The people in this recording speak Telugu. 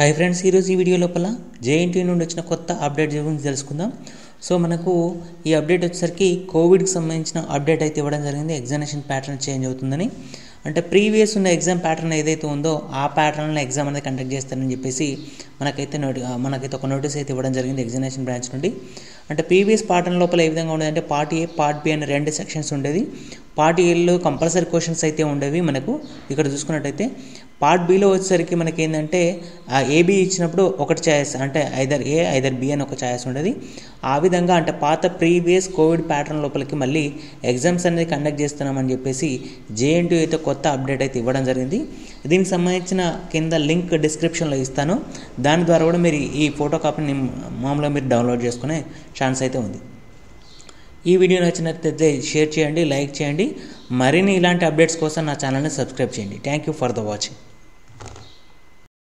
हाई फ्रेंड्स ई वीडियो लोपल जेएनटीयू నుండి వచ్చిన కొత్త అప్డేట్ గురించి తెలుసుకుందాం। सो మనకు ఈ అప్డేట్ వచ్చేసరికి కోవిడ్ కి సంబంధించిన అప్డేట్ అయితే ఇవ్వడం జరిగింది। ఎగ్జామినేషన్ ప్యాటర్న్ చేంజ్ అవుతుందని, అంటే ప్రీవియస్ ఉన్న ఎగ్జామ్ ప్యాటర్న్ ఏదైతే ఉందో ఆ ప్యాటర్న్ లో ఎగ్జామ్ అనేది కండక్ట్ చేస్తారని చెప్పేసి మనకైతే ఒక నోటీస్ అయితే ఇవ్వడం జరిగింది ఎగ్జామినేషన్ బ్రాంచ్ నుండి। అంటే ప్రీవియస్ ప్యాటర్న్ లోపల ఏ విధంగా ఉండదంటే పార్ట్ ఏ పార్ట్ బి అనే రెండు సెక్షన్స్ ఉండేది। పార్ట్ ఏలో కంపల్సరీ క్వశ్చన్స్ అయితే ఉండేవి। మనకు ఇక్కడ చూసుకున్నట్టయితే పార్ట్ బిలో వచ్చేసరికి మనకి ఏంటంటే ఏబి ఇచ్చినప్పుడు ఒకటి ఛాయిస్, అంటే ఐదర్ ఏ ఐదర్ బి అని ఒక ఛాయిస్ ఉండేది। ఆ విధంగా అంటే పాత ప్రీవియస్ కోవిడ్ ప్యాటర్న్ లోపలికి మళ్ళీ ఎగ్జామ్స్ అనేది కండక్ట్ చేస్తున్నామని చెప్పేసి జేఎన్టీయూ అయితే కొత్త అప్డేట్ అయితే ఇవ్వడం జరిగింది। దీనికి సంబంధించిన కింద లింక్ డిస్క్రిప్షన్లో ఇస్తాను, దాని ద్వారా కూడా మీరు ఈ ఫోటో కాపీని మామూలుగా మీరు డౌన్లోడ్ చేసుకునే ఛాన్స్ అయితే ఉంది। ఈ వీడియో నచ్చినట్లయితే షేర్ చేయండి, లైక్ చేయండి, మరిన్ని ఇలాంటి అప్డేట్స్ కోసం నా ఛానల్ని సబ్స్క్రైబ్ చేయండి। Thank you for the watching.